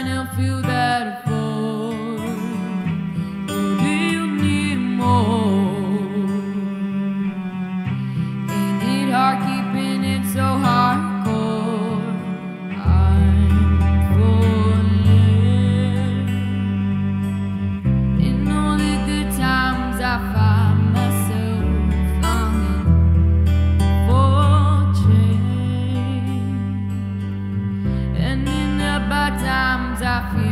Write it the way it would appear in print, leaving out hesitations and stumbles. I feel